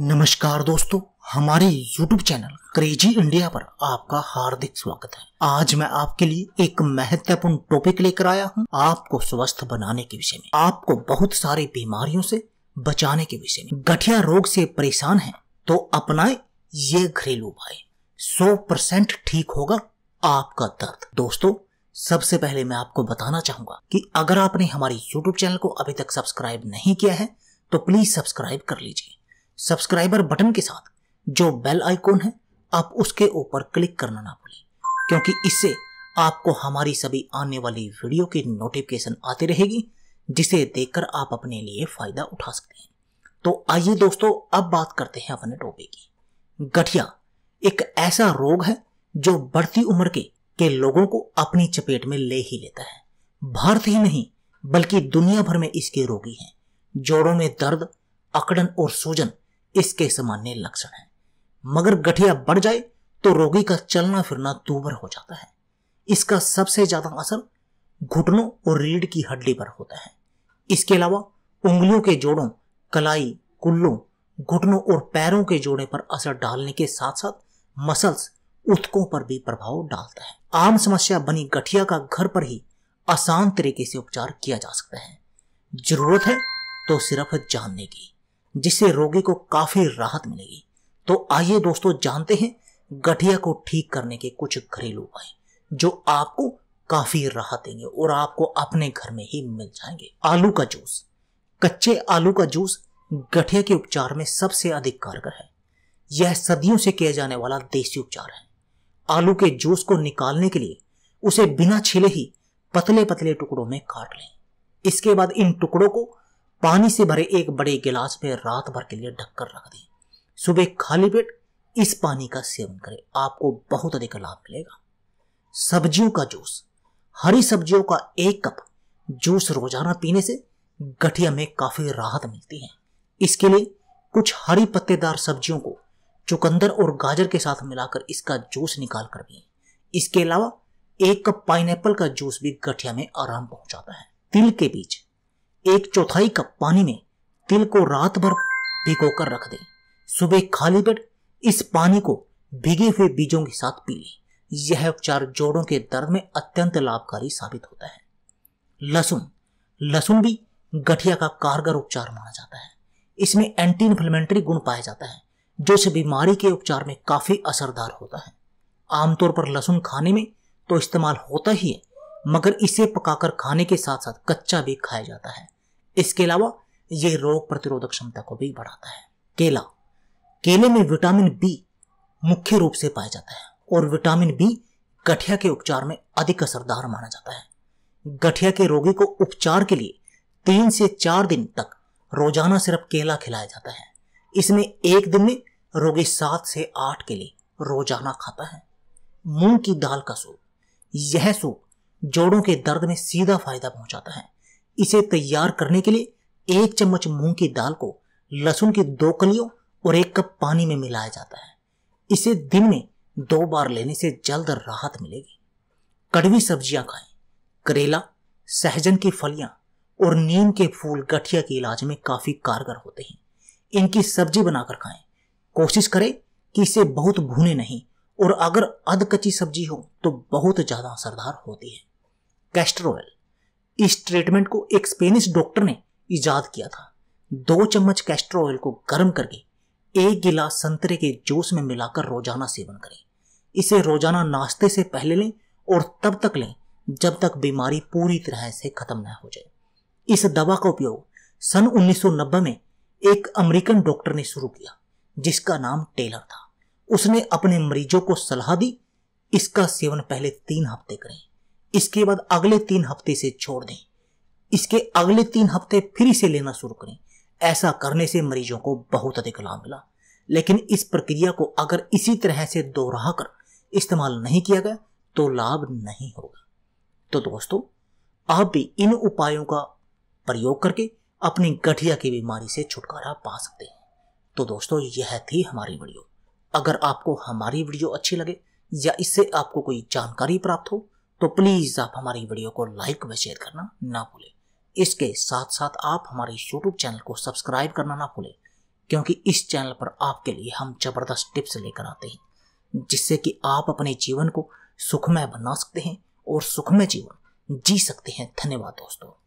नमस्कार दोस्तों, हमारे YouTube चैनल क्रेजी इंडिया पर आपका हार्दिक स्वागत है। आज मैं आपके लिए एक महत्वपूर्ण टॉपिक लेकर आया हूं, आपको स्वस्थ बनाने के विषय में, आपको बहुत सारी बीमारियों से बचाने के विषय में। गठिया रोग से परेशान हैं तो अपनाएं ये घरेलू उपाय, 100% ठीक होगा आपका दर्द। दोस्तों, सबसे पहले मैं आपको बताना चाहूंगा कि अगर आपने हमारे YouTube चैनल को अभी तक सब्सक्राइब नहीं किया है तो प्लीज सब्सक्राइब कर लीजिए। सब्सक्राइबर बटन के साथ जो बेल आइकॉन है, आप उसके ऊपर क्लिक करना ना भूलें, क्योंकि इससे आपको हमारी सभी आने वाली वीडियो की नोटिफिकेशन आती रहेगी, जिसे देखकर आप अपने लिए फायदा उठा सकते हैं। तो आइए दोस्तों, अब बात करते हैं अपने टॉपिक की। गठिया एक ऐसा रोग है जो बढ़ती उम्र के लोगों को अपनी चपेट में ले ही लेता है। भारत ही नहीं बल्कि दुनिया भर में इसके रोगी हैं। जोड़ों में दर्द, अकड़न और सूजन इसके सामान्य लक्षण हैं, मगर गठिया बढ़ जाए तो रोगी का चलना फिरना दूभर हो जाता है। इसका सबसे ज्यादा असर घुटनों और रीढ़ की हड्डी पर होता है। इसके अलावा उंगलियों के जोड़ों, कलाई, कुल्लों, घुटनों और पैरों के जोड़े पर असर डालने के साथ साथ मसल्स, उत्कों पर भी प्रभाव डालता है। आम समस्या बनी गठिया का घर पर ही आसान तरीके से उपचार किया जा सकता है। जरूरत है तो सिर्फ जानने की, जिससे रोगी को काफी राहत मिलेगी। तो आइए दोस्तों, जानते हैं गठिया को ठीक करने के कुछ घरेलू उपाय जो आपको काफी राहत देंगे और आपको अपने घर में ही मिल जाएंगे। आलू का जूस। कच्चे आलू का जूस गठिया के उपचार में सबसे अधिक कारगर है। यह सदियों से किया जाने वाला देसी उपचार है। आलू के जूस को निकालने के लिए उसे बिना छीले ही पतले पतले टुकड़ों में काट लें। इसके बाद इन टुकड़ों को पानी से भरे एक बड़े गिलास में रात भर के लिए ढककर रख दें। सुबह खाली पेट इस पानी का सेवन करें, आपको बहुत अधिक लाभ मिलेगा। सब्जियों का जूस। हरी सब्जियों का 1 कप जूस रोजाना पीने से गठिया में काफी राहत मिलती है। इसके लिए कुछ हरी पत्तेदार सब्जियों को चुकंदर और गाजर के साथ मिलाकर इसका जूस निकाल कर पिएं। इसके अलावा 1 कप पाइनएप्पल का जूस भी गठिया में आराम पहुंचाता है। तिल के बीज। 1/4 कप पानी में तिल को रात भर भिगोकर रख दें। सुबह खाली पेट इस पानी को भीगे हुए बीजों के साथ पी लें। यह उपचार जोड़ों के दर्द में अत्यंत लाभकारी साबित होता है। लहसुन। लहसुन भी गठिया का कारगर उपचार माना जाता है। इसमें एंटी इन्फ्लेमेटरी गुण पाया जाता है, जो इस बीमारी के उपचार में काफी असरदार होता है। आमतौर पर लहसुन खाने में तो इस्तेमाल होता ही है, मगर इसे पकाकर खाने के साथ साथ कच्चा भी खाया जाता है। इसके अलावा यह रोग प्रतिरोधक क्षमता को भी बढ़ाता है। केला। केले में विटामिन बी मुख्य रूप से पाया जाता है और विटामिन बी गठिया के उपचार में अधिक असरदार माना जाता है। गठिया के रोगी को उपचार के लिए 3 से 4 दिन तक रोजाना सिर्फ केला खिलाया जाता है। इसमें एक दिन में रोगी 7 से 8 केले रोजाना खाता है। मूंग की दाल का सूप। यह सूप जोड़ों के दर्द में सीधा फायदा पहुंचाता है। इसे तैयार करने के लिए 1 चम्मच मूंग की दाल को लहसुन की 2 कलियों और 1 कप पानी में मिलाया जाता है। इसे दिन में 2 बार लेने से जल्द राहत मिलेगी। कड़वी सब्जियां खाएं। करेला, सहजन की फलियां और नीम के फूल गठिया के इलाज में काफी कारगर होते हैं। इनकी सब्जी बनाकर खाएं। कोशिश करें कि इसे बहुत भूने नहीं, और अगर अध कच्ची सब्जी हो तो बहुत ज्यादा असरदार होती है। Castor oil. इस ट्रीटमेंट को एक स्पेनिश डॉक्टर ने इजाद किया था। 2 चम्मच कैस्टर ऑयल को गर्म करके 1 गिलास संतरे के जूस में मिलाकर रोजाना सेवन करें। इसे रोजाना नाश्ते से पहले लें और तब तक लें जब तक बीमारी पूरी तरह से खत्म न हो जाए। इस दवा का उपयोग सन 1990 में एक अमेरिकन डॉक्टर ने शुरू किया, जिसका नाम टेलर था। उसने अपने मरीजों को सलाह दी, इसका सेवन पहले 3 हफ्ते करें, इसके बाद अगले 3 हफ्ते से छोड़ दें, इसके अगले 3 हफ्ते फिर इसे लेना शुरू करें। ऐसा करने से मरीजों को बहुत अधिक लाभ मिला, लेकिन इस प्रक्रिया को अगर इसी तरह से दोहरा कर इस्तेमाल नहीं किया गया तो लाभ नहीं होगा। तो दोस्तों, आप भी इन उपायों का प्रयोग करके अपनी गठिया की बीमारी से छुटकारा पा सकते हैं। तो दोस्तों, यह थी हमारी वीडियो। अगर आपको हमारी वीडियो अच्छी लगे या इससे आपको कोई जानकारी प्राप्त हो तो प्लीज आप हमारी वीडियो को लाइक व शेयर करना ना भूलें। इसके साथ साथ आप हमारे YouTube चैनल को सब्सक्राइब करना ना भूलें, क्योंकि इस चैनल पर आपके लिए हम जबरदस्त टिप्स लेकर आते हैं जिससे कि आप अपने जीवन को सुखमय बना सकते हैं और सुखमय जीवन जी सकते हैं। धन्यवाद दोस्तों।